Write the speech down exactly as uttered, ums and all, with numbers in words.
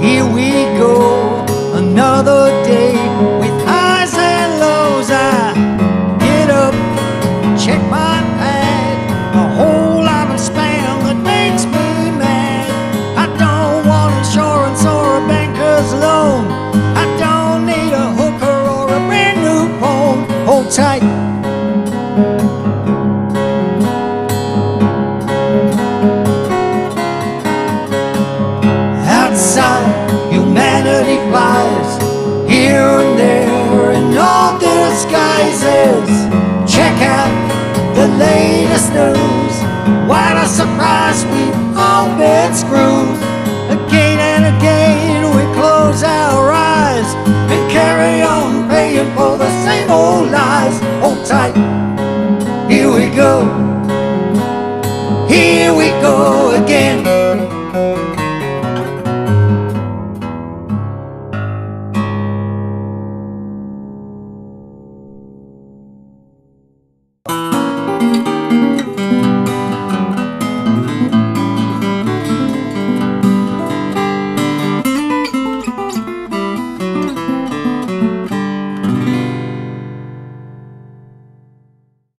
Here we go, another day with highs and lows. I get up, check my pad, a whole lot of spam that makes me mad. I don't want insurance or a banker's loan. I don't need a hooker or a brand new phone. Hold tight. Humanity flies here and there in all disguises. Check out the latest news. What a surprise, we've all been screwed. Again and again we close our eyes and carry on paying for the same old lies. Hold tight, here we go.